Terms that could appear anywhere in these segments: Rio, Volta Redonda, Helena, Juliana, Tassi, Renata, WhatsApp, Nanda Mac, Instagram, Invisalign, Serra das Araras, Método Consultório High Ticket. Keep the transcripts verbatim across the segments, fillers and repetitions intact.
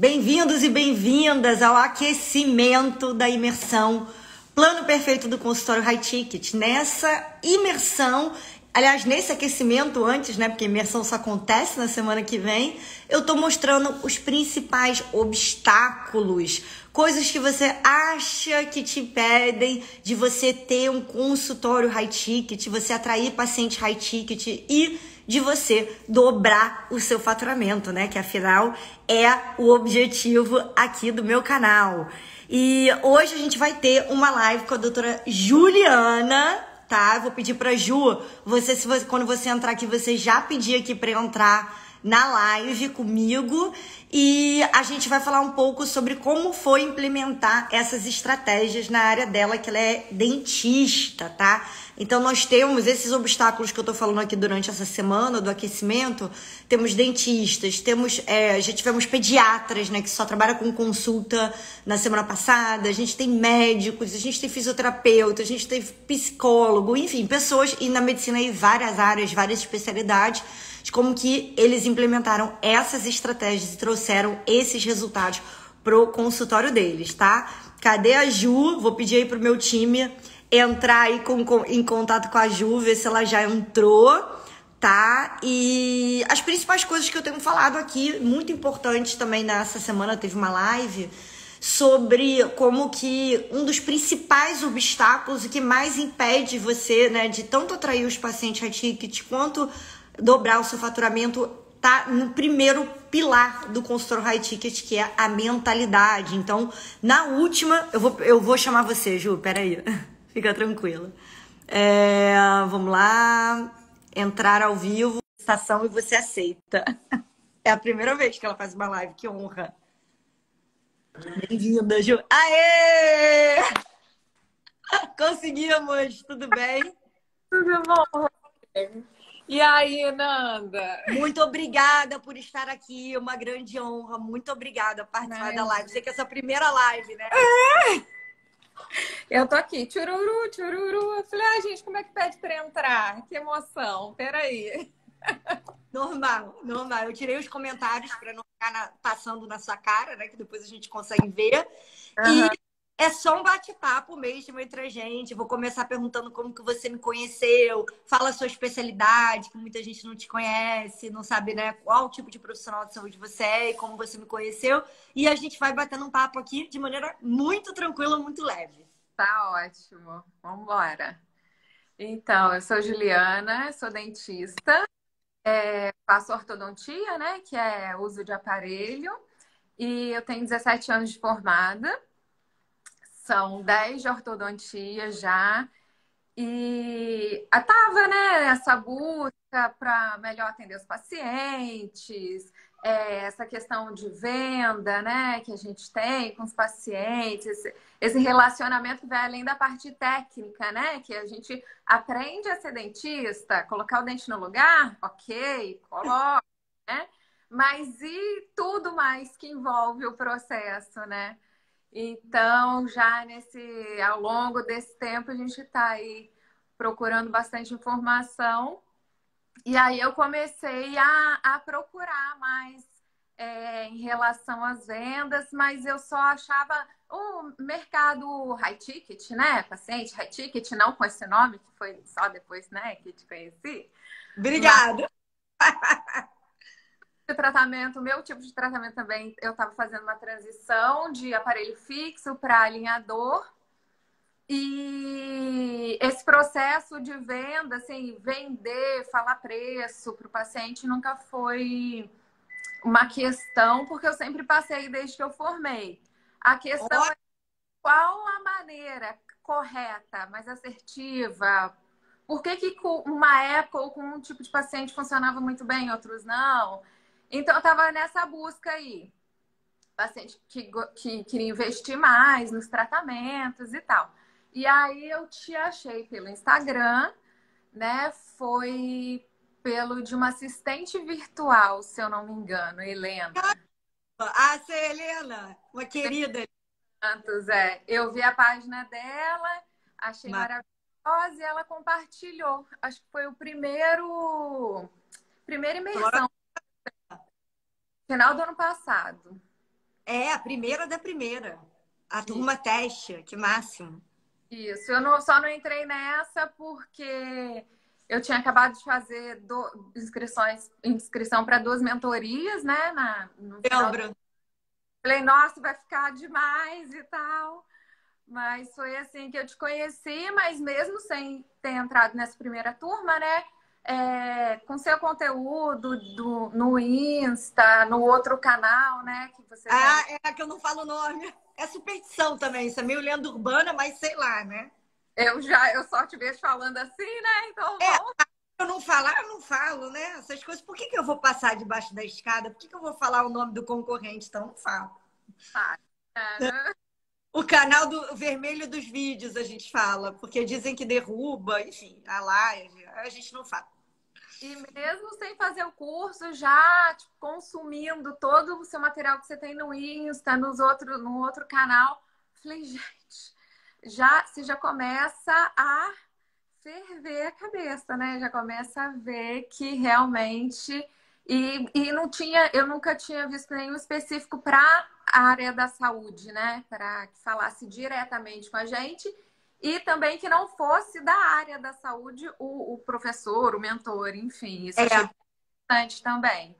Bem-vindos e bem-vindas ao aquecimento da imersão Plano Perfeito do Consultório High Ticket. Nessa imersão, aliás, nesse aquecimento antes, né, porque a imersão só acontece na semana que vem, eu tô mostrando os principais obstáculos, coisas que você acha que te impedem de você ter um consultório high ticket, você atrair paciente high ticket e de você dobrar o seu faturamento, né? Que afinal é o objetivo aqui do meu canal. E hoje a gente vai ter uma live com a doutora Juliana, tá? Eu vou pedir pra Ju, você, se você, quando você entrar aqui, você já pedir aqui pra entrar na live comigo, e a gente vai falar um pouco sobre como foi implementar essas estratégias na área dela, que ela é dentista, tá? Então nós temos esses obstáculos que eu tô falando aqui durante essa semana do aquecimento, temos dentistas, temos, é, já tivemos pediatras, né, que só trabalha com consulta na semana passada, a gente tem médicos, a gente tem fisioterapeuta, a gente tem psicólogo, enfim, pessoas, e na medicina aí várias áreas, várias especialidades, de como que eles implementaram essas estratégias e trouxeram esses resultados pro consultório deles, tá? Cadê a Ju? Vou pedir aí pro meu time entrar aí com, com, em contato com a Ju, ver se ela já entrou, tá? E as principais coisas que eu tenho falado aqui, muito importante também nessa semana, teve uma live sobre como que um dos principais obstáculos, o que mais impede você, né, de tanto atrair os pacientes high ticket quanto dobrar o seu faturamento, tá no primeiro pilar do consultor high ticket, que é a mentalidade. Então, na última, eu vou, eu vou chamar você, Ju, peraí. Fica tranquila. É, vamos lá. Entrar ao vivo, estação e você aceita. É a primeira vez que ela faz uma live, que honra. Bem-vinda, Ju. Aê! Conseguimos, tudo bem? Tudo bom. E aí, Nanda? Muito obrigada por estar aqui, uma grande honra. Muito obrigada por participar é. da live. Você que é a sua primeira live, né? É. Eu tô aqui, tchururu, tchururu. Eu falei, ai, ah, gente, como é que pede pra entrar? Que emoção, peraí. Normal, normal. Eu tirei os comentários pra não ficar na, passando na sua cara, né? Que depois a gente consegue ver. Uhum. E é só um bate-papo mesmo entre a gente. Vou começar perguntando como que você me conheceu, fala a sua especialidade, que muita gente não te conhece, não sabe, né, qual tipo de profissional de saúde você é e como você me conheceu. E a gente vai batendo um papo aqui de maneira muito tranquila, muito leve. Tá ótimo. Vamos embora. Então, eu sou Juliana, sou dentista, é, faço ortodontia, né, que é uso de aparelho, e eu tenho dezessete anos de formada. São dez de ortodontia já, e estava, né, essa busca para melhor atender os pacientes, é, essa questão de venda, né, que a gente tem com os pacientes, esse, esse relacionamento que vai além da parte técnica, né, que a gente aprende a ser dentista, colocar o dente no lugar, ok, coloca, né, mas e tudo mais que envolve o processo, né? Então, já nesse, ao longo desse tempo, a gente está aí procurando bastante informação. E aí eu comecei a, a procurar mais é, em relação às vendas, mas eu só achava o mercado high ticket, né? Paciente high ticket, não com esse nome, que foi só depois, né, que te conheci. Obrigada! Mas... de tratamento, meu tipo de tratamento também, eu estava fazendo uma transição de aparelho fixo para alinhador, e esse processo de venda, assim, vender, falar preço para o paciente nunca foi uma questão, porque eu sempre passei desde que eu formei. A questão é qual a maneira correta, mais assertiva. Por que que com uma época ou com um tipo de paciente funcionava muito bem, outros não? Então, eu estava nessa busca aí. Paciente que, que queria investir mais nos tratamentos e tal. E aí, eu te achei pelo Instagram, né? Foi pelo de uma assistente virtual, se eu não me engano, Helena. Ah, você é Helena, uma querida. Santos, é. Eu vi a página dela, achei Mas... maravilhosa, e ela compartilhou. Acho que foi o primeiro... Primeira imersão. Final do ano passado. É, a primeira da primeira. A turma Isso. teste, que máximo. Isso, eu não, só não entrei nessa porque eu tinha acabado de fazer do, inscrições, inscrição para duas mentorias, né? Na, no Lembro. Falei, nossa, vai ficar demais e tal. Mas foi assim que eu te conheci, mas mesmo sem ter entrado nessa primeira turma, né? É, com seu conteúdo do, no Insta, no outro canal, né? Que você ah, tem... é que eu não falo o nome. É superstição também, isso é meio lenda urbana, mas sei lá, né? Eu já, eu só te vejo falando assim, né? Então é, vamos... eu não falar, eu não falo, né? Essas coisas, por que, que eu vou passar debaixo da escada? Por que, que eu vou falar o nome do concorrente? Então não falo. Ah, é, né? O canal do vermelho dos vídeos a gente fala, porque dizem que derruba, enfim, a live, a gente não fala. E mesmo sem fazer o curso, já tipo, consumindo todo o seu material que você tem no Insta, nos outro, no outro canal, falei, gente, já, você já começa a ferver a cabeça, né? Já começa a ver que realmente... E, e não tinha, eu nunca tinha visto nenhum específico para a área da saúde, né? Para que falasse diretamente com a gente e também que não fosse da área da saúde o, o professor, o mentor, enfim. Isso é importante também.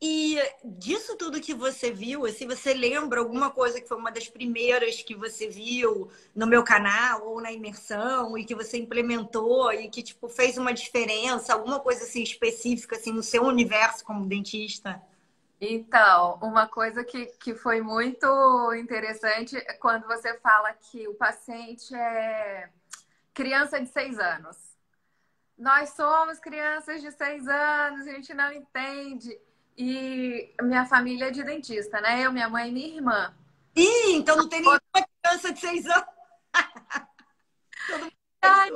E disso tudo que você viu, assim, você lembra alguma coisa que foi uma das primeiras que você viu no meu canal ou na imersão e que você implementou e que, tipo, fez uma diferença, alguma coisa assim específica, assim, no seu universo como dentista? Então, uma coisa que, que foi muito interessante é quando você fala que o paciente é criança de seis anos. Nós somos crianças de seis anos, a gente não entende. E minha família é de dentista, né? Eu, minha mãe e minha irmã. Ih, então não tem nenhuma criança de seis anos. Todo mundo Ai,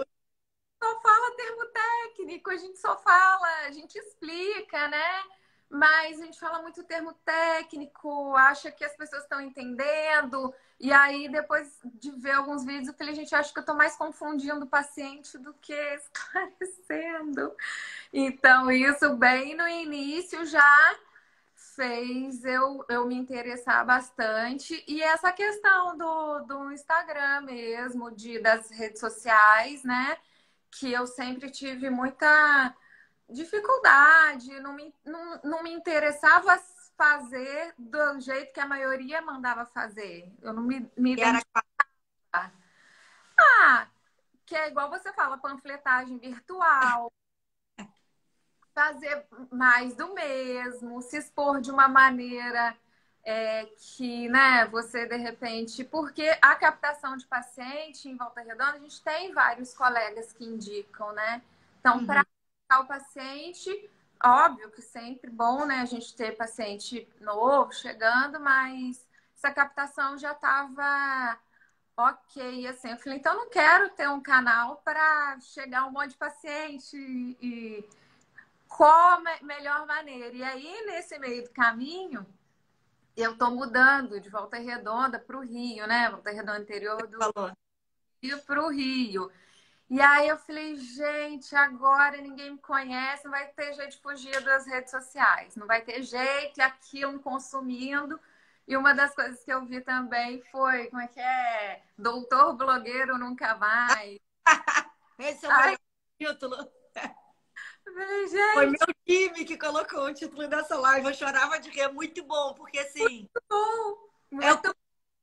só fala termo técnico, a gente só fala, a gente explica, né? Mas a gente fala muito termo técnico, acha que as pessoas estão entendendo. E aí, depois de ver alguns vídeos, eu falei, gente, acho que eu tô mais confundindo o paciente do que esclarecendo. Então, isso bem no início já fez eu, eu me interessar bastante. E essa questão do, do Instagram mesmo, de, das redes sociais, né? Que eu sempre tive muita... dificuldade, não me, não, não me interessava fazer do jeito que a maioria mandava fazer. Eu não me, me identificava. Era... Ah, que é igual você fala, panfletagem virtual. Fazer mais do mesmo, se expor de uma maneira é, que, né, você de repente... Porque a captação de paciente em Volta Redonda, a gente tem vários colegas que indicam, né? Então, uhum. para o paciente, óbvio que sempre bom, né, a gente ter paciente novo chegando, mas essa captação já estava ok, assim, eu falei, então não quero ter um canal para chegar um monte de paciente e qual a melhor maneira, e aí nesse meio do caminho eu tô mudando de Volta Redonda para o Rio, né, Volta Redonda interior do Rio para o Rio. E aí eu falei, gente, agora ninguém me conhece, não vai ter jeito de fugir das redes sociais, não vai ter jeito, e aquilo consumindo. E uma das coisas que eu vi também foi, como é que é? Doutor Blogueiro Nunca Mais. Esse é o aí... meu título. Falei, gente... Foi meu time que colocou o título dessa live, eu chorava de rir, muito bom, porque assim... Muito bom, muito é o...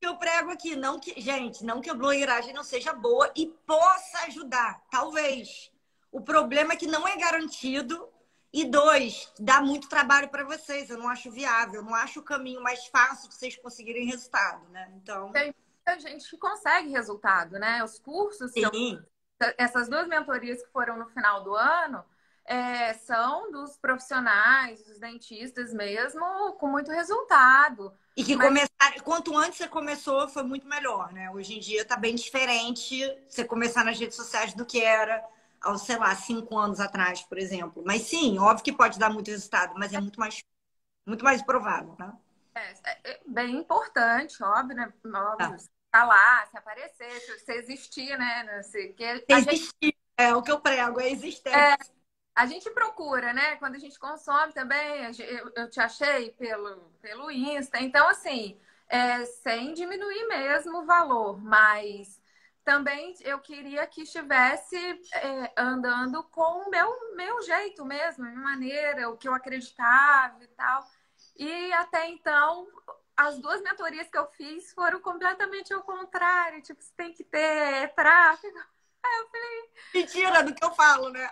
Eu prego aqui, não que, gente, não que a blogueiragem não seja boa e possa ajudar, talvez. O problema é que não é garantido e, dois, dá muito trabalho para vocês. Eu não acho viável, eu não acho o caminho mais fácil de vocês conseguirem resultado, né? Então... Tem muita gente que consegue resultado, né? Os cursos, são... essas duas mentorias que foram no final do ano, é, são dos profissionais, dos dentistas mesmo, com muito resultado. E que Mas... começar, quanto antes você começou, foi muito melhor, né? Hoje em dia tá bem diferente você começar nas redes sociais do que era aos, sei lá, cinco anos atrás, por exemplo. Mas sim, óbvio que pode dar muito resultado, mas é muito mais, muito mais provável, né? É, é bem importante, óbvio, né? Óbvio, se falar, se aparecer, se, se existir, né? Não sei, que... Se existir, gente... é o que eu prego, é existência. É, A gente procura, né? Quando a gente consome também, eu, eu te achei pelo, pelo Insta. Então, assim, é, sem diminuir mesmo o valor, mas também eu queria que estivesse é, andando com o meu, meu jeito mesmo, minha maneira, o que eu acreditava e tal. E até então, as duas mentorias que eu fiz foram completamente ao contrário. Tipo, você tem que ter é, tráfego. Aí eu falei... Mentira do que eu falo, né?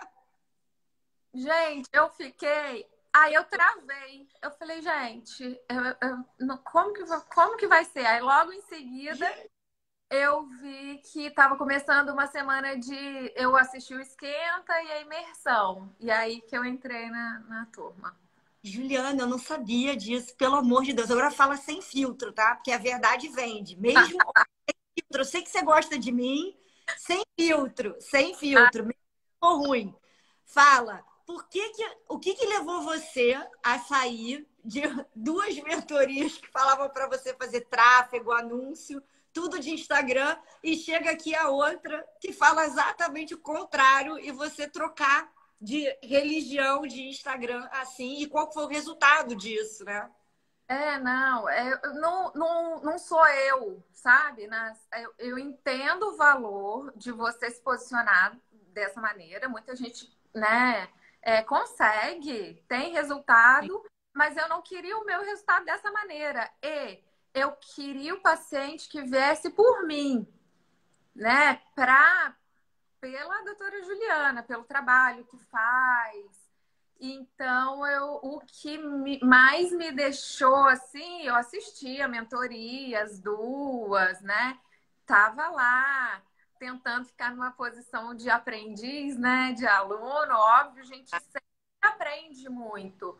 Gente, eu fiquei... Aí eu travei. Eu falei, gente, eu, eu, como, que, como que vai ser? Aí logo em seguida, eu vi que estava começando uma semana de... Eu assisti o Esquenta e a Imersão. E aí que eu entrei na, na turma. Juliana, eu não sabia disso. Pelo amor de Deus. Agora fala sem filtro, tá? Porque a verdade vende. Mesmo sem filtro. Eu sei que você gosta de mim. Sem filtro. Sem filtro. Mesmo que for ruim. Fala. Por que que, o que que levou você a sair de duas mentorias que falavam para você fazer tráfego, anúncio, tudo de Instagram, e chega aqui a outra que fala exatamente o contrário e você trocar de religião, de Instagram, assim, e qual foi o resultado disso, né? É, não, é, não, não, não sou eu, sabe? Nas, eu, eu entendo o valor de você se posicionar dessa maneira, muita gente, né... É, consegue, tem resultado, mas eu não queria o meu resultado dessa maneira. E eu queria o paciente que viesse por mim, né? Pra, pela doutora Juliana, pelo trabalho que faz. Então, eu, o que me, mais me deixou assim, eu assisti a mentoria, as duas, né? Tava lá. Tentando ficar numa posição de aprendiz, né? De aluno, óbvio, a gente sempre aprende muito.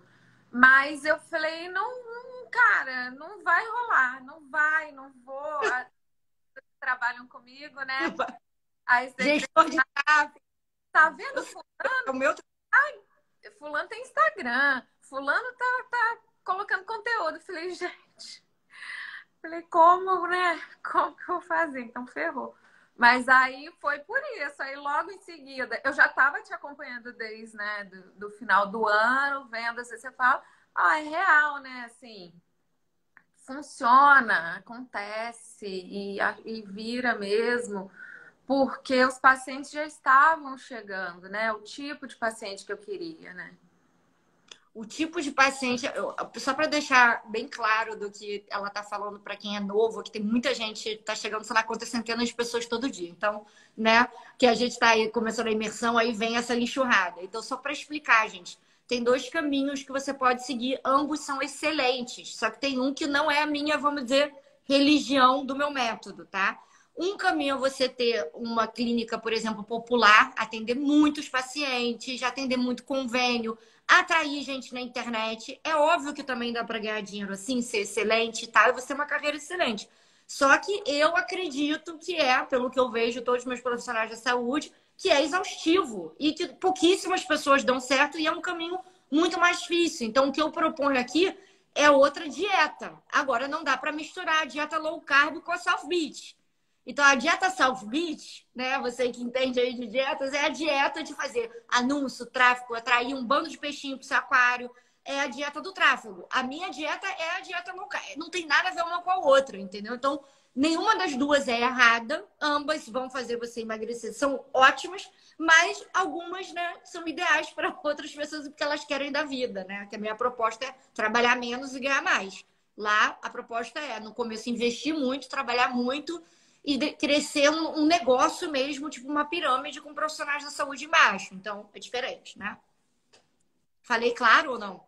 Mas eu falei, não, cara, não vai rolar, não vai, não vou. Trabalham comigo, né? Aí você gestor de tráfego. Tá vendo fulano? O meu... ah, fulano tem Instagram, fulano tá, tá colocando conteúdo. Eu falei, gente, falei, como, né? Como que eu vou fazer? Então ferrou. Mas aí foi por isso, aí logo em seguida, eu já estava te acompanhando desde, né, do, do final do ano, vendo, assim, você fala, ah, é real, né, assim, funciona, acontece e, e vira mesmo, porque os pacientes já estavam chegando, né, o tipo de paciente que eu queria, né. O tipo de paciente, só para deixar bem claro do que ela está falando para quem é novo, que tem muita gente, está chegando, sei lá, conta centenas de pessoas todo dia. Então, né, que a gente está aí começando a imersão, aí vem essa enxurrada. Então, só para explicar, gente, tem dois caminhos que você pode seguir, ambos são excelentes, só que tem um que não é a minha, vamos dizer, religião do meu método, tá? Um caminho é você ter uma clínica, por exemplo, popular, atender muitos pacientes, atender muito convênio, atrair gente na internet. É óbvio que também dá para ganhar dinheiro assim, ser excelente e tal, e você ter uma carreira excelente. Só que eu acredito que é, pelo que eu vejo todos os meus profissionais da saúde, que é exaustivo e que pouquíssimas pessoas dão certo e é um caminho muito mais difícil. Então, o que eu proponho aqui é outra dieta. Agora, não dá para misturar a dieta low carb com a South Beach. Então, a dieta South Beach, né? Você que entende aí de dietas, é a dieta de fazer anúncio, tráfego, atrair um bando de peixinho para o seu aquário. É a dieta do tráfego. A minha dieta é a dieta low carb. Não tem nada a ver uma com a outra, entendeu? Então, nenhuma das duas é errada. Ambas vão fazer você emagrecer. São ótimas, mas algumas, né, são ideais para outras pessoas porque elas querem da vida, né? Que a minha proposta é trabalhar menos e ganhar mais. Lá, a proposta é, no começo, investir muito, trabalhar muito, e crescer um negócio mesmo, tipo uma pirâmide com profissionais da saúde embaixo. Então, é diferente, né? Falei claro ou não?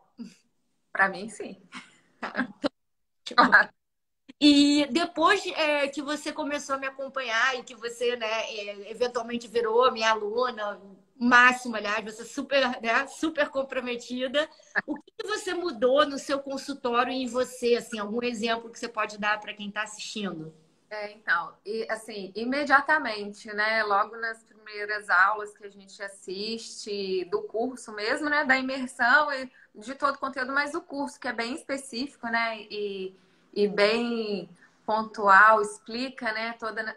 Pra mim, sim. E depois é, que você começou a me acompanhar e que você, né, é, eventualmente virou minha aluna, máxima, aliás, você super, né, super comprometida. O que, que você mudou no seu consultório e em você? Assim, algum exemplo que você pode dar para quem está assistindo? É, então, e, assim, imediatamente, né, logo nas primeiras aulas que a gente assiste, do curso mesmo, né, da imersão e de todo o conteúdo, mas do curso, que é bem específico, né, e, e bem pontual, explica, né, toda,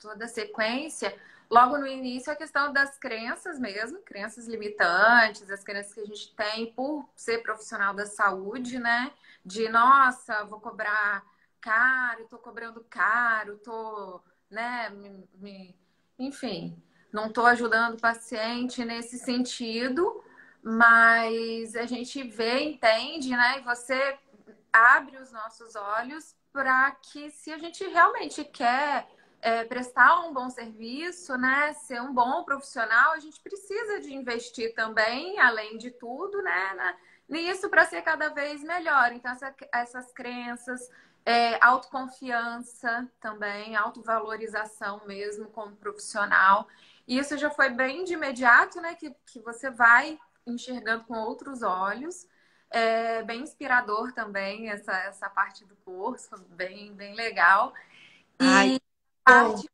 toda a sequência, logo no início, a questão das crenças mesmo, crenças limitantes, as crenças que a gente tem por ser profissional da saúde, né? De, nossa, vou cobrar caro, tô cobrando caro, tô, né? Me, me... Enfim, não tô ajudando o paciente nesse sentido, mas a gente vê, entende, né? E você abre os nossos olhos para que, se a gente realmente quer... É, prestar um bom serviço, né? Ser um bom profissional, a gente precisa de investir também, além de tudo, né? Nisso para ser cada vez melhor. Então, essa, essas crenças, é, autoconfiança também, autovalorização mesmo como profissional. E isso já foi bem de imediato, né? Que, que você vai enxergando com outros olhos. É bem inspirador também essa, essa parte do curso, bem, bem legal. E... Ai. Parte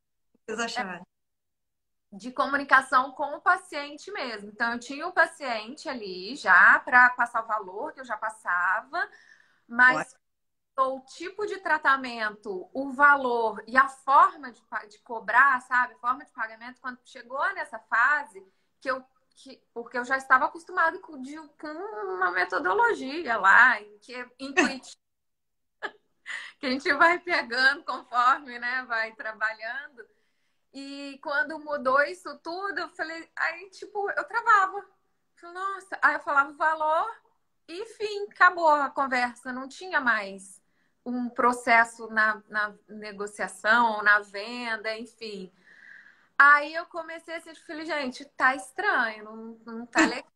de comunicação com o paciente mesmo. Então, eu tinha um paciente ali já para passar o valor que eu já passava, mas o tipo de tratamento, o valor e a forma de, de cobrar, sabe? A forma de pagamento, quando chegou nessa fase, que eu, que, porque eu já estava acostumada com, de, com uma metodologia lá, que é intuitiva. Que a gente vai pegando conforme, né, vai trabalhando. E quando mudou isso tudo, eu falei... Aí, tipo, eu travava. Nossa, aí eu falava o valor e, fim, acabou a conversa. Não tinha mais um processo na, na negociação, na venda, enfim. Aí eu comecei a assim, falei, gente, tá estranho, não, não tá legal.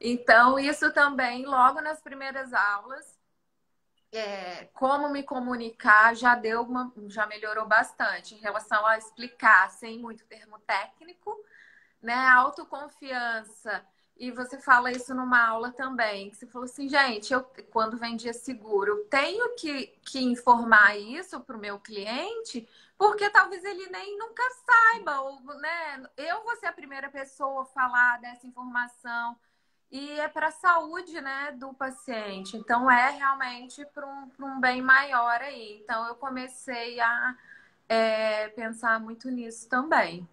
Então, isso também, logo nas primeiras aulas... É, como me comunicar já deu uma, já melhorou bastante em relação a explicar sem muito termo técnico, né? Autoconfiança. E você fala isso numa aula também. Que você falou assim, gente, eu quando vendia seguro, eu tenho que, que informar isso para o meu cliente, porque talvez ele nem nunca saiba, ou, né? Eu vou ser a primeira pessoa a falar dessa informação. E é para a saúde, né, do paciente. Então, é realmente para um, para um bem maior aí. Então, eu comecei a é, pensar muito nisso também.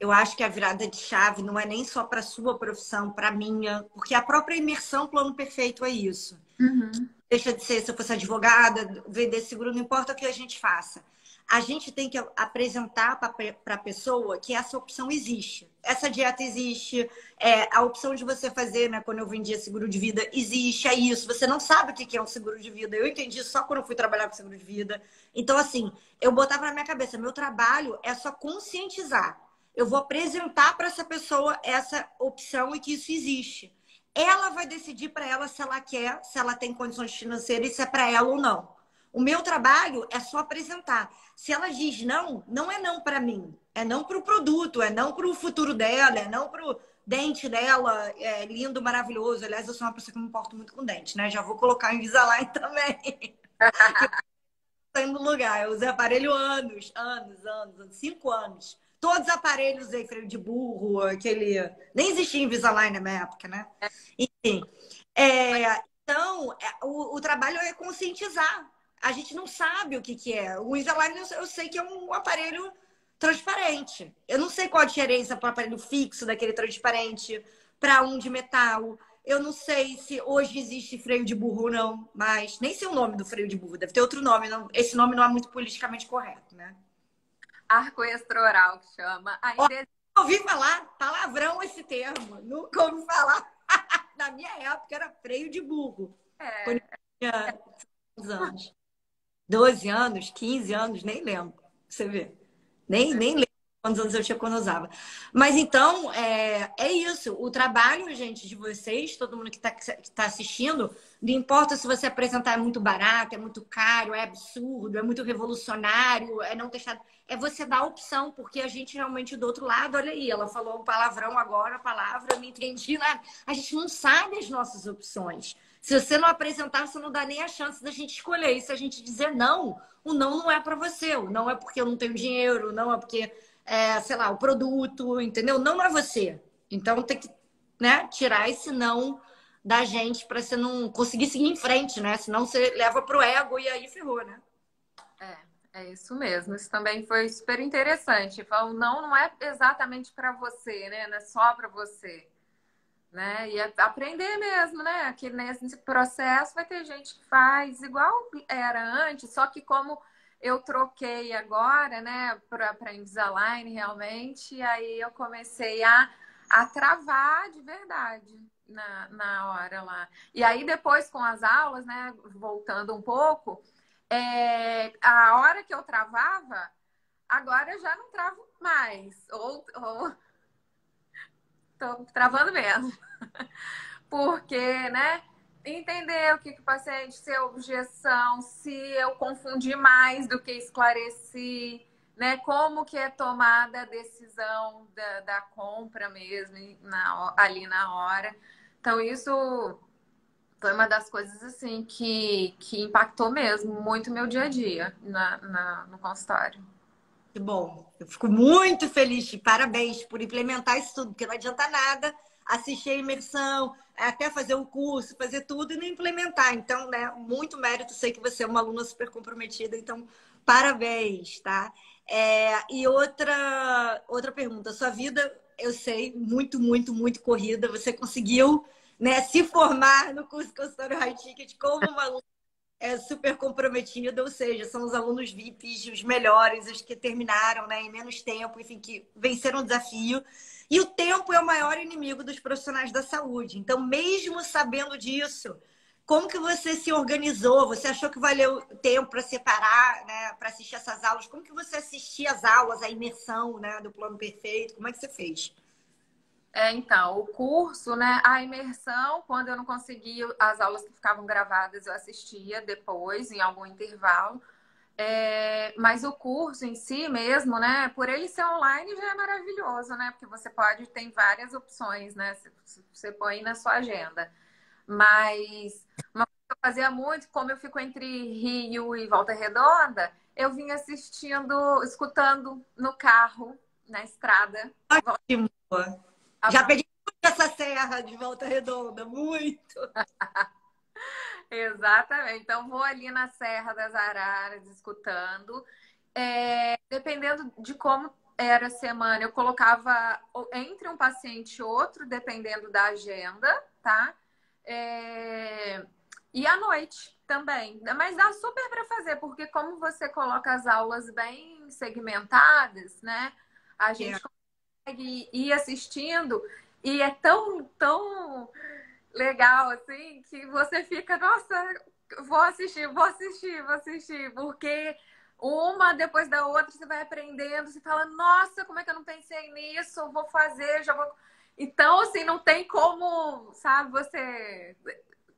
Eu acho que a virada de chave não é nem só para a sua profissão, para a minha. Porque a própria imersão Plano Perfeito é isso. Uhum. Deixa de ser, se eu fosse advogada, vender seguro, não importa o que a gente faça. A gente tem que apresentar para a pessoa que essa opção existe. Essa dieta existe, é, a opção de você fazer, né? Quando eu vendia seguro de vida, existe, é isso. Você não sabe o que é um seguro de vida. Eu entendi só quando eu fui trabalhar com seguro de vida. Então, assim, eu botava na minha cabeça, meu trabalho é só conscientizar. Eu vou apresentar para essa pessoa essa opção e que isso existe. Ela vai decidir para ela se ela quer, se ela tem condições financeiras e se é para ela ou não. O meu trabalho é só apresentar. Se ela diz não, não é não para mim. É não para o produto, é não para o futuro dela, é não para o dente dela. É lindo, maravilhoso. Aliás, eu sou uma pessoa que me importo muito com dente, né? Já vou colocar o Invisalign também. Estou indo no lugar. Eu usei aparelho anos, anos, anos, anos. Cinco anos. Todos os aparelhos, usei freio de burro, aquele... Nem existia Invisalign na minha época, né? Enfim. É... Então, o, o trabalho é conscientizar. A gente não sabe o que, que é. O Invisalign, eu sei que é um aparelho transparente. Eu não sei qual a diferença para o aparelho fixo daquele transparente, para um de metal. Eu não sei se hoje existe freio de burro ou não, mas nem sei o nome do freio de burro. Deve ter outro nome. Não. Esse nome não é muito politicamente correto, né? Arco extraoral que chama. Ainda... Olha, eu ouvi falar palavrão esse termo. Nunca ouvi falar. Na minha época era freio de burro. É. Quando eu tinha uns anos. doze anos, quinze anos, nem lembro. Você vê. Nem, nem lembro quantos anos eu tinha quando eu usava. Mas então, é, é isso. O trabalho, gente, de vocês, todo mundo que está que tá assistindo, não importa se você apresentar é muito barato, é muito caro, é absurdo, é muito revolucionário, é não testado. É você dar a opção, porque a gente realmente do outro lado, olha aí, ela falou um palavrão agora, a palavra, eu não entendi nada. A gente não sabe as nossas opções. Se você não apresentar, você não dá nem a chance da gente escolher. E se a gente dizer não, o não não é para você. O não é porque eu não tenho dinheiro, o não é porque, é, sei lá, o produto, entendeu? Não, não é você. Então tem que, né, tirar esse não da gente para você não conseguir seguir em frente, né? Senão você leva pro ego e aí ferrou, né? É, É isso mesmo, isso também foi super interessante. Falou, não, não é exatamente para você, né? Não é só para você, né? E é aprender mesmo, né? Que nesse processo vai ter gente que faz igual era antes, só que como eu troquei agora, né, para Invisalign realmente, e aí eu comecei a, a travar de verdade na, na hora lá. E aí depois com as aulas, né, voltando um pouco, é, a hora que eu travava, agora eu já não travo mais, ou, ou... tô travando mesmo, porque, né, entender o que, que o paciente, se é objeção, se eu confundi mais do que esclareci, né, como que é tomada a decisão da, da compra mesmo na, ali na hora. Então isso... foi uma das coisas, assim, que, que impactou mesmo muito meu dia a dia na, na, no consultório. Que bom. Eu fico muito feliz. Parabéns por implementar isso tudo, porque não adianta nada assistir a imersão, até fazer o curso, fazer tudo e não implementar. Então, né, muito mérito. Sei que você é uma aluna super comprometida, então parabéns, tá? É, e outra, outra pergunta. Sua vida, eu sei, muito, muito, muito corrida. Você conseguiu... né, se formar no curso Consultório High Ticket como uma aluna é, super comprometida, ou seja, são os alunos V I Ps, os melhores, os que terminaram, né, em menos tempo, enfim, que venceram o desafio. E o tempo é o maior inimigo dos profissionais da saúde. Então, mesmo sabendo disso, como que você se organizou? Você achou que valeu tempo para separar, né, para assistir essas aulas? Como que você assistia às aulas, à imersão, né, do Plano Perfeito? Como é que você fez? É, então, o curso, né, a imersão, quando eu não conseguia, as aulas que ficavam gravadas eu assistia depois, em algum intervalo. É, mas o curso em si mesmo, né, por ele ser online já é maravilhoso, né, porque você pode, tem várias opções, né, você põe na sua agenda. Mas uma coisa que eu fazia muito, como eu fico entre Rio e Volta Redonda, eu vinha assistindo, escutando no carro, na estrada. Ótimo! Já pedi muito essa serra de Volta Redonda, muito! Exatamente. Então, vou ali na Serra das Araras, escutando. É, dependendo de como era a semana, eu colocava entre um paciente e outro, dependendo da agenda, tá? É, e à noite também. Mas dá super para fazer, porque como você coloca as aulas bem segmentadas, né? A gente... é. E ir assistindo, e é tão, tão legal, assim, que você fica, nossa, vou assistir, vou assistir, vou assistir, porque uma depois da outra você vai aprendendo, você fala, nossa, como é que eu não pensei nisso, vou fazer, já vou... Então, assim, não tem como, sabe, você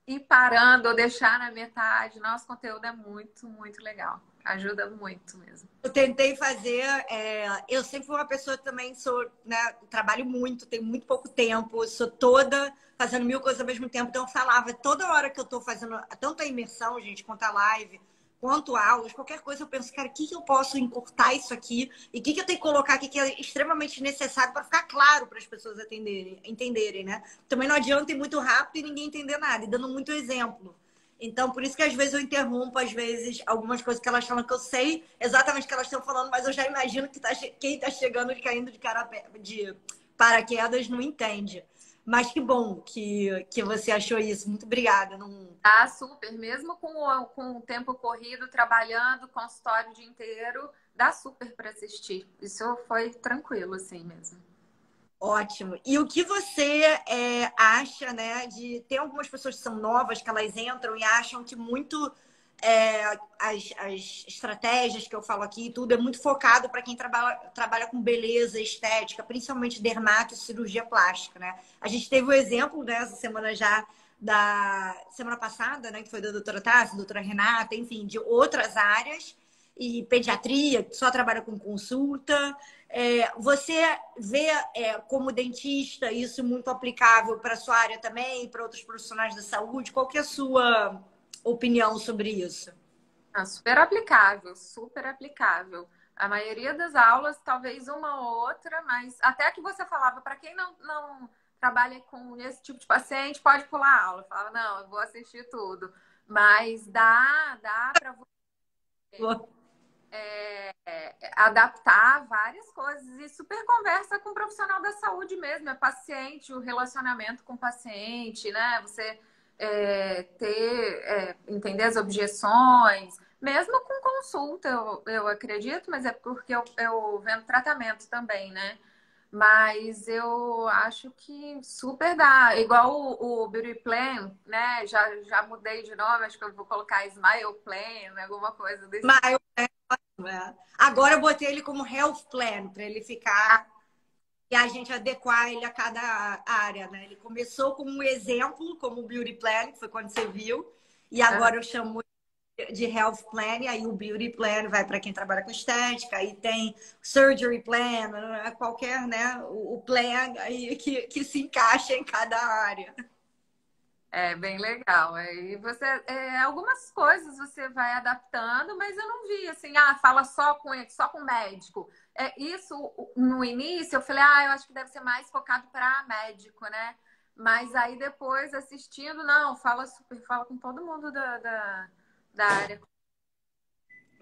ir parando ou deixar na metade. Nosso conteúdo é muito, muito legal. Ajuda muito mesmo. Eu tentei fazer... É, eu sempre fui uma pessoa também, sou, né, trabalho muito, tenho muito pouco tempo, sou toda fazendo mil coisas ao mesmo tempo. Então, eu falava, toda hora que eu tô fazendo tanto a imersão, gente, quanto a live, quanto aulas, qualquer coisa, eu penso, cara, o que, que eu posso encurtar isso aqui? E o que, que eu tenho que colocar aqui que é extremamente necessário para ficar claro para as pessoas entenderem, entenderem, né? Também não adianta ir muito rápido e ninguém entender nada, e dando muito exemplo. Então, por isso que às vezes eu interrompo, às vezes, algumas coisas que elas falam que eu sei exatamente o que elas estão falando, mas eu já imagino que tá, quem está chegando e caindo de, carapé, de paraquedas não entende. Mas que bom que, que você achou isso. Muito obrigada. Não... Ah, super. Mesmo com o, com o tempo corrido, trabalhando, consultório o dia inteiro, dá super para assistir. Isso foi tranquilo, assim mesmo. Ótimo. E o que você é, acha, né, de... Tem algumas pessoas que são novas, que elas entram e acham que muito... É, as, as estratégias que eu falo aqui, tudo é muito focado para quem trabalha, trabalha com beleza, estética, principalmente dermato e cirurgia plástica, né? A gente teve o um exemplo, né, essa semana já, da semana passada, né, que foi da doutora Tassi, doutora Renata, enfim, de outras áreas, e pediatria, que só trabalha com consulta. É, você vê é, como dentista isso muito aplicável para a sua área também, para outros profissionais da saúde? Qual que é a sua opinião sobre isso? Ah, super aplicável, super aplicável. A maioria das aulas, talvez uma ou outra, mas até que você falava, para quem não, não trabalha com esse tipo de paciente, pode pular a aula. Eu falava, não, eu vou assistir tudo. Mas dá, dá para você é, adaptar várias coisas e super conversa com o profissional da saúde mesmo, é paciente, o relacionamento com o paciente, né? Você é, ter, é, entender as objeções, mesmo com consulta, eu, eu acredito, mas é porque eu, eu vendo tratamento também, né? Mas eu acho que super dá. Igual o, o Beauty Plan, né? Já, já mudei de nome, acho que eu vou colocar Smile Plan, alguma coisa desse tipo. Smile Plan. Agora eu botei ele como Health Plan, para ele ficar... E a gente adequar ele a cada área, né? Ele começou como um exemplo, como o Beauty Plan, que foi quando você viu. E agora é. eu chamo de Health Plan, e aí o Beauty Plan vai para quem trabalha com estética, aí tem Surgery Plan, qualquer, né, o plan aí que, que se encaixa em cada área. É bem legal. Aí você, é, algumas coisas você vai adaptando, mas eu não vi assim, ah, fala só com ele, só com o médico. É, isso no início eu falei, ah, eu acho que deve ser mais focado para médico, né? Mas aí depois assistindo, não, fala super, fala com todo mundo da... da... da área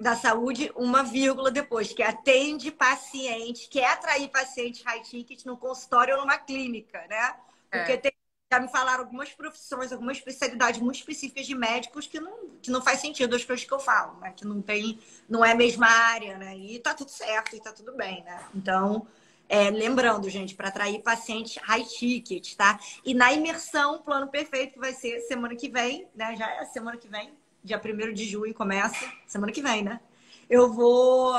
da saúde, uma vírgula depois, que atende paciente, quer atrair paciente high ticket no consultório ou numa clínica, né? Porque é. tem, já me falaram algumas profissões, algumas especialidades muito específicas de médicos que não, que não faz sentido as coisas que eu falo, né? Que não tem, não é a mesma área, né? E tá tudo certo, e tá tudo bem, né? Então, é, lembrando, gente, para atrair paciente high ticket, tá? E na imersão, plano perfeito, que vai ser semana que vem, né? Já é semana que vem. Dia primeiro de junho começa, semana que vem, né? Eu vou,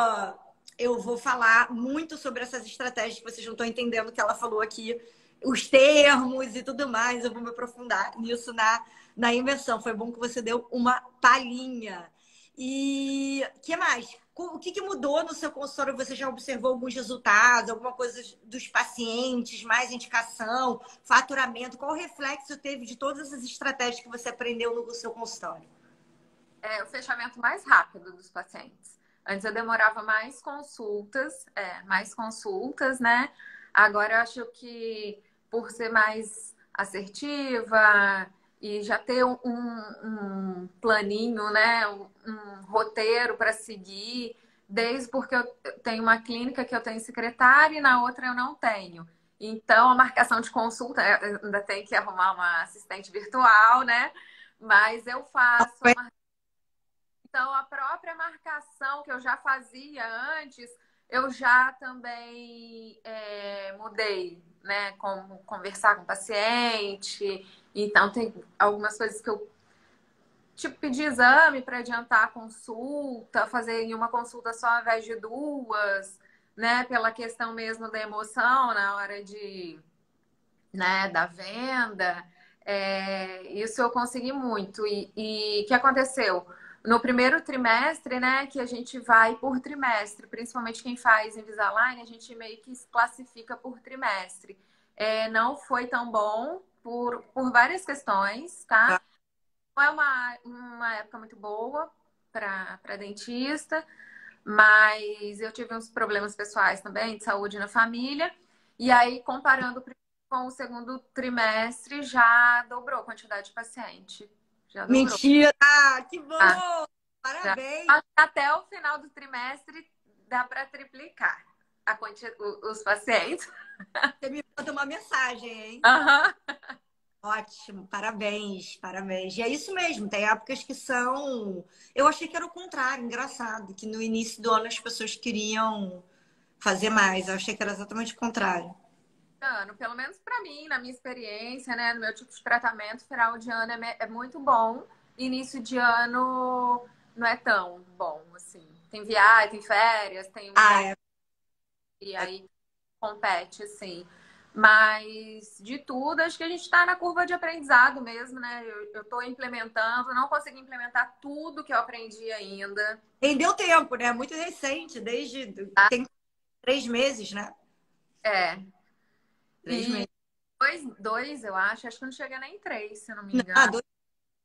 eu vou falar muito sobre essas estratégias que vocês não estão entendendo que ela falou aqui, os termos e tudo mais. Eu vou me aprofundar nisso na, na imersão. Foi bom que você deu uma palhinha. E o que mais? O que, que mudou no seu consultório? Você já observou alguns resultados, alguma coisa dos pacientes, mais indicação, faturamento? Qual o reflexo teve de todas essas estratégias que você aprendeu no seu consultório? É, o fechamento mais rápido dos pacientes. Antes eu demorava mais consultas, é, mais consultas, né? Agora eu acho que por ser mais assertiva e já ter um, um planinho, né? Um, um roteiro para seguir, desde porque eu tenho uma clínica que eu tenho secretária e na outra eu não tenho. Então, a marcação de consulta, ainda tem que arrumar uma assistente virtual, né? Mas eu faço uma... Então, a própria marcação que eu já fazia antes, eu já também é, mudei, né? Como conversar com o paciente. Então, tem algumas coisas que eu... Tipo, pedir exame para adiantar a consulta, fazer em uma consulta só ao invés de duas, né? Pela questão mesmo da emoção na hora de... né? Da venda. É, isso eu consegui muito. E o que aconteceu? No primeiro trimestre, né, que a gente vai por trimestre, principalmente quem faz Invisalign, a gente meio que se classifica por trimestre. É, não foi tão bom por, por várias questões, tá? Não é uma, uma época muito boa para dentista, mas eu tive uns problemas pessoais também, de saúde na família. E aí, comparando com o segundo trimestre, já dobrou a quantidade de paciente. Mentira! Que bom! Ah, parabéns! Já. Até o final do trimestre dá para triplicar a quantia, os pacientes. Você me manda uma mensagem, hein? Uhum. Ótimo! Parabéns! Parabéns! E é isso mesmo, tem épocas que são... Eu achei que era o contrário, engraçado, que no início do ano as pessoas queriam fazer mais. Eu achei que era exatamente o contrário. Ano, pelo menos para mim, na minha experiência, né, no meu tipo de tratamento, final de ano é, é muito bom, início de ano não é tão bom, assim. Tem viagem, tem férias, tem... Ah, é. E aí compete, assim. Mas, de tudo, acho que a gente está na curva de aprendizado mesmo, né? Eu estou implementando, não consegui implementar tudo que eu aprendi ainda. E deu tempo, né? Muito recente, desde... Ah. Tem três meses, né? É. E dois, dois, eu acho. Acho que não chega nem três, se eu não me engano. Ah, dois.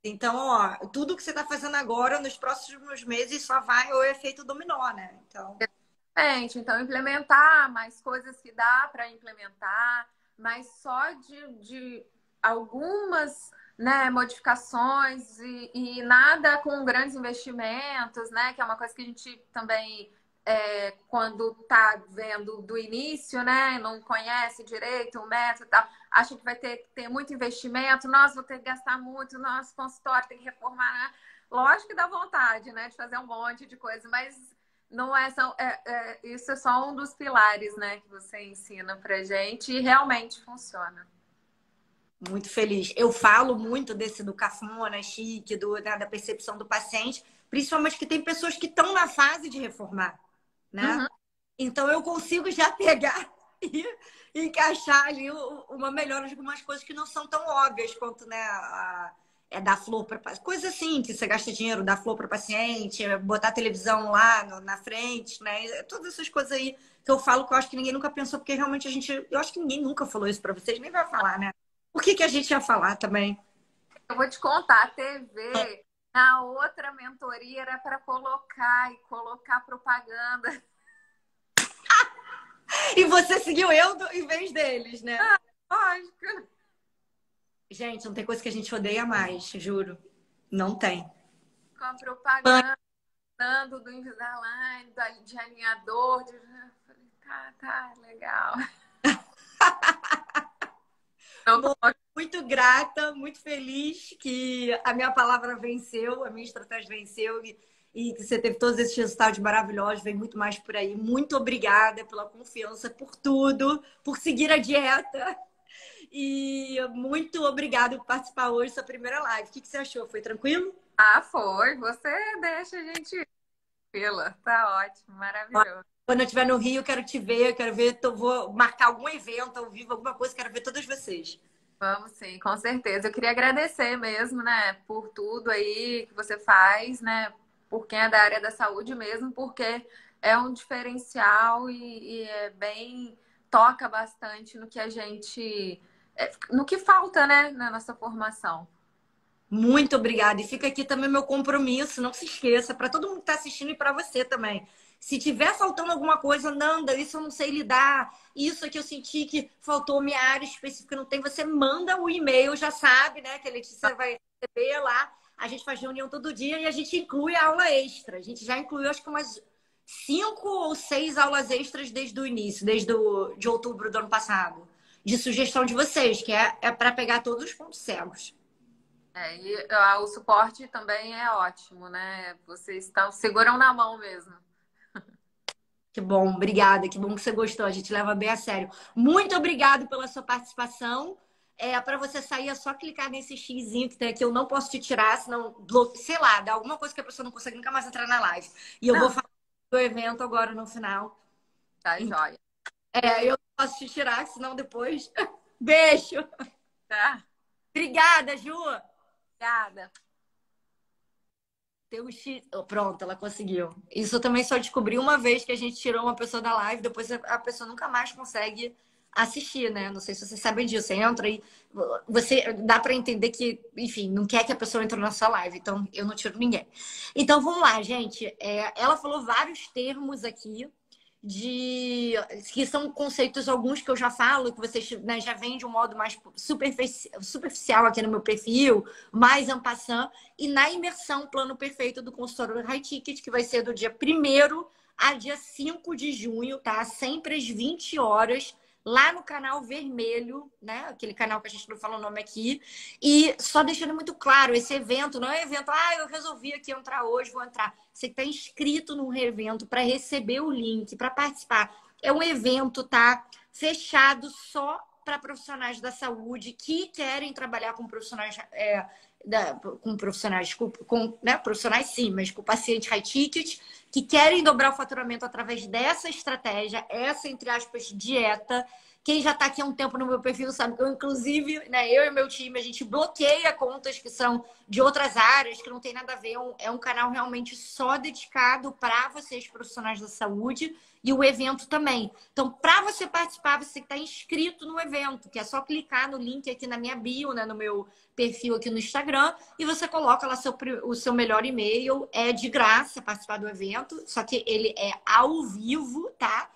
Então, ó, tudo que você está fazendo agora, nos próximos meses, só vai o efeito dominó, né? Então... Exatamente. Então, implementar mais coisas que dá para implementar, mas só de, de algumas né, modificações e, e nada com grandes investimentos, né? Que é uma coisa que a gente também, é, quando tá vendo do início, né? Não conhece direito o método e tal, acha que vai ter que ter muito investimento, nossa, vou ter que gastar muito, nossa, consultório tem que reformar, né? Lógico que dá vontade, né? De fazer um monte de coisa, mas não é só, é, é, isso é só um dos pilares, né? Que você ensina pra gente e realmente funciona. Muito feliz. Eu falo muito desse do cafona chique, do, né, da percepção do paciente, principalmente que tem pessoas que estão na fase de reformar, né? Uhum. Então eu consigo já pegar e encaixar ali uma melhora de algumas coisas que não são tão óbvias quanto, né, a, é dar flor para paciente. Coisa assim, que você gasta dinheiro, dar flor para paciente, botar a televisão lá no, na frente, né? Todas essas coisas aí que eu falo que eu acho que ninguém nunca pensou, porque realmente a gente... Eu acho que ninguém nunca falou isso para vocês, nem vai falar, né? Por que que a gente ia falar também? Eu vou te contar, a T V, na outra mentoria, era para colocar e colocar propaganda. E você seguiu eu do, em vez deles, né? Ah, lógico. Gente, não tem coisa que a gente odeia mais, juro. Não tem. Com a propaganda, dando do Invisalign, de alinhador. De... Tá, tá, legal. Bom, muito grata, muito feliz que a minha palavra venceu, a minha estratégia venceu e, e que você teve todos esses resultados maravilhosos, vem muito mais por aí. Muito obrigada pela confiança, por tudo, por seguir a dieta e muito obrigada por participar hoje da primeira live. O que, que você achou? Foi tranquilo? Ah, foi. Você deixa a gente ir. Tá ótimo, maravilhoso. Quando eu estiver no Rio, quero te ver, quero ver, tô, vou marcar algum evento ao vivo, alguma coisa, quero ver todas vocês. Vamos sim, com certeza. Eu queria agradecer mesmo, né, por tudo aí que você faz, né, por quem é da área da saúde mesmo, porque é um diferencial e, e é bem, toca bastante no que a gente, no que falta, né, na nossa formação. Muito obrigada. E fica aqui também meu compromisso, não se esqueça, para todo mundo que está assistindo e para você também. Se tiver faltando alguma coisa, Nanda, isso eu não sei lidar, isso aqui eu senti que faltou, minha área específica não tem, você manda o e-mail, já sabe, né? Que a Letícia vai receber lá. A gente faz reunião todo dia e a gente inclui a aula extra. A gente já incluiu, acho que umas cinco ou seis aulas extras desde o início, desde o, de outubro do ano passado, de sugestão de vocês, que é, é para pegar todos os pontos cegos. É, e a, o suporte também é ótimo, né? Vocês estão, seguram na mão mesmo. Que bom, obrigada, que bom que você gostou, a gente leva bem a sério. Muito obrigado pela sua participação. É, para você sair é só clicar nesse xizinho que tem aqui, eu não posso te tirar, senão, sei lá, dá alguma coisa que a pessoa não consegue nunca mais entrar na live. E eu não. Vou falar do evento agora no final. Tá, então, jóia. É, eu não posso te tirar, senão depois... Beijo! Tá. Obrigada, Ju! Obrigada. Tem um x... oh, pronto, ela conseguiu. Isso eu também só descobri uma vez que a gente tirou uma pessoa da live, depois a pessoa nunca mais consegue assistir, né? Não sei se vocês sabem disso. Você entra e você dá para entender que, enfim, não quer que a pessoa entre na sua live, então eu não tiro ninguém. Então vamos lá, gente. É, ela falou vários termos aqui de que são conceitos, alguns que eu já falo, que vocês, né, já vêm de um modo mais superficial aqui no meu perfil, mais en passant, e na imersão Plano Perfeito do Consultório High Ticket, que vai ser do dia primeiro a dia cinco de junho, tá? Sempre às vinte horas, lá no canal vermelho, né? Aquele canal que a gente não fala o nome aqui. E só deixando muito claro, esse evento não é evento, ah, eu resolvi aqui entrar hoje, vou entrar. Você está inscrito num evento para receber o link, para participar. É um evento, tá? Fechado só para profissionais da saúde que querem trabalhar com profissionais, é, da, com profissionais, com, com, né? Profissionais sim, mas com paciente high ticket, que querem dobrar o faturamento através dessa estratégia, essa, entre aspas, dieta. Quem já está aqui há um tempo no meu perfil sabe que eu, inclusive, né, eu e meu time, a gente bloqueia contas que são de outras áreas, que não tem nada a ver. É um, é um canal realmente só dedicado para vocês, profissionais da saúde, e o evento também. Então, para você participar, você está inscrito no evento, que é só clicar no link aqui na minha bio, né, no meu perfil aqui no Instagram, e você coloca lá seu, o seu melhor e-mail. É de graça participar do evento, só que ele é ao vivo, tá?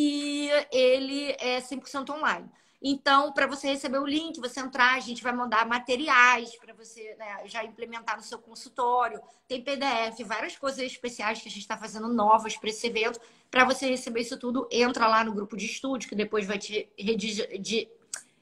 E ele é cem por cento online. Então, para você receber o link, você entrar, a gente vai mandar materiais para você, né, já implementar no seu consultório. Tem P D F, várias coisas especiais que a gente está fazendo novas para esse evento. Para você receber isso tudo, entra lá no grupo de estúdio, que depois vai te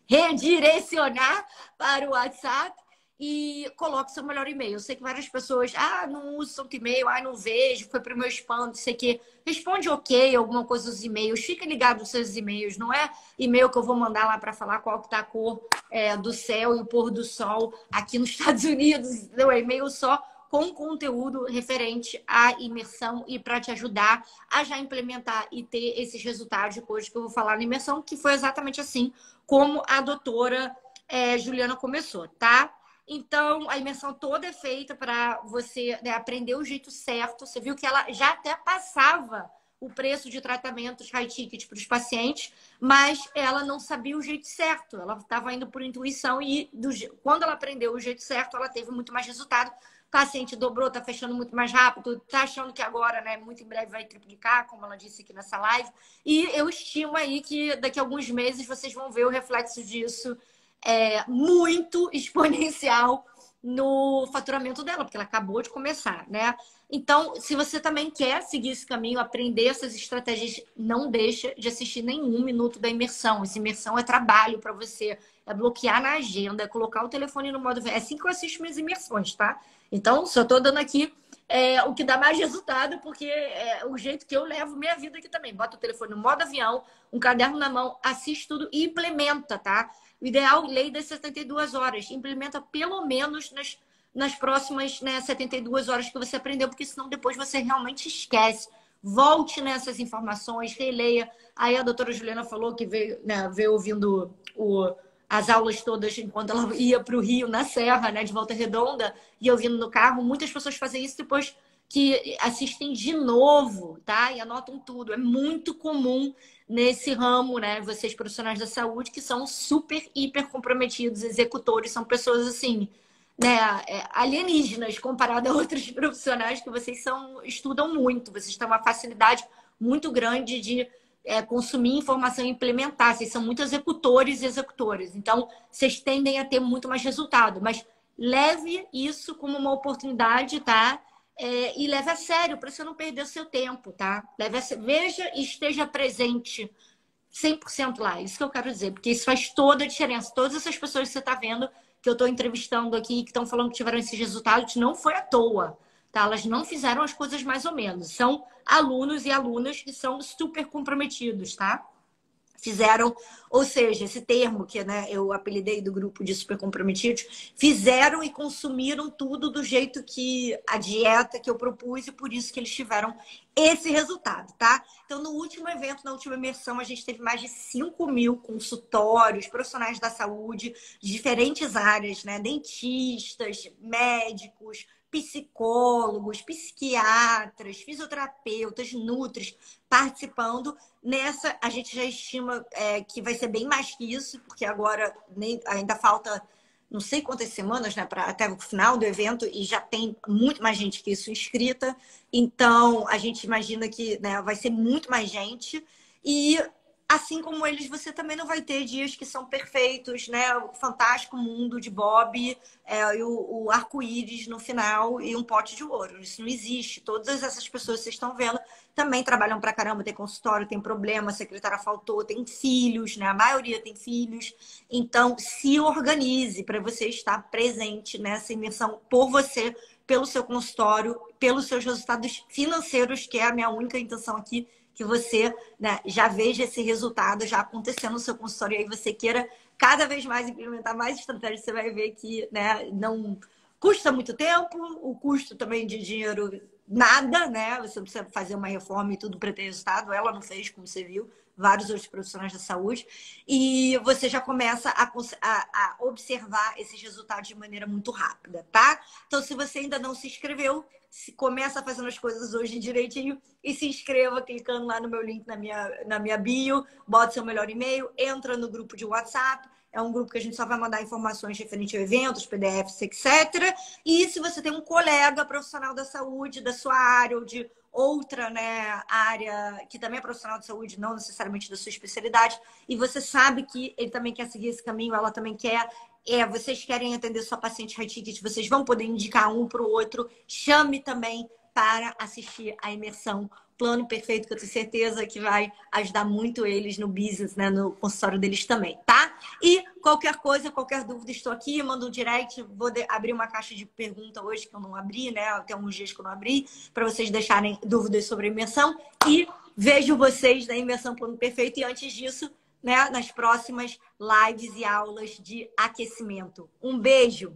redirecionar para o WhatsApp. E coloque seu melhor e-mail. Eu sei que várias pessoas, ah, não uso tanto e-mail, ah, não vejo, foi para o meu spam, não sei o quê. Responde ok, alguma coisa nos e-mails, fica ligado nos seus e-mails. Não é e-mail que eu vou mandar lá para falar qual que tá a cor é, do céu e o pôr do sol aqui nos Estados Unidos. Não, é e-mail só com conteúdo referente à imersão e para te ajudar a já implementar e ter esses resultados de coisas que eu vou falar na imersão, que foi exatamente assim como a doutora é, Juliana começou, tá? Então, a imersão toda é feita para você, né, aprender o jeito certo. Você viu que ela já até passava o preço de tratamentos high ticket para os pacientes, mas ela não sabia o jeito certo. Ela estava indo por intuição e do, quando ela aprendeu o jeito certo, ela teve muito mais resultado. O paciente dobrou, está fechando muito mais rápido, está achando que agora, né, muito em breve vai triplicar, como ela disse aqui nessa live. E eu estimo aí que daqui a alguns meses vocês vão ver o reflexo disso É, muito exponencial no faturamento dela, porque ela acabou de começar, né? Então, se você também quer seguir esse caminho, aprender essas estratégias, não deixa de assistir nenhum minuto da imersão. Essa imersão é trabalho para você, é bloquear na agenda, é colocar o telefone no modo... É assim que eu assisto minhas imersões, tá? Então, só tô dando aqui é, o que dá mais resultado, porque é o jeito que eu levo minha vida aqui também. Bota o telefone no modo avião, um caderno na mão, assiste tudo e implementa, tá? O ideal, lei das setenta e duas horas. Implementa pelo menos nas, nas próximas, né, setenta e duas horas que você aprendeu, porque senão depois você realmente esquece. Volte nessas informações, releia. Aí a doutora Juliana falou que veio, né, veio ouvindo o, as aulas todas enquanto ela ia para o Rio, na Serra, né, de Volta Redonda, e ouvindo no carro. Muitas pessoas fazem isso depois que assistem de novo, tá? E anotam tudo. É muito comum nesse ramo, né? Vocês, profissionais da saúde, que são super, hiper comprometidos, executores, são pessoas assim, né? Alienígenas comparado a outros profissionais, que vocês são, estudam muito. Vocês têm uma facilidade muito grande de é, consumir informação e implementar. Vocês são muito executores e executores. Então, vocês tendem a ter muito mais resultado. Mas leve isso como uma oportunidade, tá? É, e leve a sério, para você não perder o seu tempo, tá? Leve a sério. Veja e esteja presente cem por cento lá. Isso que eu quero dizer, porque isso faz toda a diferença. Todas essas pessoas que você está vendo, que eu estou entrevistando aqui, que estão falando que tiveram esses resultados, não foi à toa, tá? Elas não fizeram as coisas mais ou menos. São alunos e alunas que são super comprometidos, tá? Fizeram, ou seja, esse termo que, né, eu apelidei do grupo de super comprometidos, fizeram e consumiram tudo do jeito que a dieta que eu propus, e por isso que eles tiveram esse resultado, tá? Então, no último evento, na última imersão, a gente teve mais de cinco mil consultórios, profissionais da saúde, de diferentes áreas, né? Dentistas, médicos, psicólogos, psiquiatras, fisioterapeutas, nutris, participando. Nessa, a gente já estima é, que vai ser bem mais que isso, porque agora nem, ainda falta não sei quantas semanas, né, pra, até o final do evento, e já tem muito mais gente que isso inscrita. Então, a gente imagina que, né, vai ser muito mais gente. E assim como eles, você também não vai ter dias que são perfeitos, né? O fantástico mundo de Bob, é, e o, o arco-íris no final e um pote de ouro. Isso não existe. Todas essas pessoas que vocês estão vendo também trabalham pra caramba, tem consultório, tem problema, a secretária faltou, tem filhos, né? A maioria tem filhos. Então, se organize para você estar presente nessa imersão por você, pelo seu consultório, pelos seus resultados financeiros, que é a minha única intenção aqui, que você, né, já veja esse resultado já acontecendo no seu consultório, e aí você queira cada vez mais implementar mais estratégias. Você vai ver que, né, não custa muito tempo, o custo também de dinheiro, nada, né? Você não precisa fazer uma reforma e tudo para ter resultado. Ela não fez, como você viu, vários outros profissionais da saúde. E você já começa a, a, a observar esses resultados de maneira muito rápida, tá? Então, se você ainda não se inscreveu, se começa fazendo as coisas hoje direitinho e se inscreva clicando lá no meu link na minha, na minha bio, bota seu melhor e-mail, entra no grupo de WhatsApp. é um grupo que a gente só vai mandar informações referente a eventos, P D Fs, etcétera. E se você tem um colega profissional da saúde, da sua área ou de outra, né, área que também é profissional de saúde, não necessariamente da sua especialidade, e você sabe que ele também quer seguir esse caminho, ela também quer, é, vocês querem atender sua paciente high ticket, vocês vão poder indicar um para o outro, chame também para assistir a imersão Plano Perfeito, que eu tenho certeza que vai ajudar muito eles no business, né? No consultório deles também, tá? E qualquer coisa, qualquer dúvida, estou aqui, mando um direct, vou abrir uma caixa de pergunta hoje, que eu não abri, né? Até alguns dias que eu não abri, para vocês deixarem dúvidas sobre a imersão. E vejo vocês na imersão Plano Perfeito e antes disso, né? Nas próximas lives e aulas de aquecimento. Um beijo!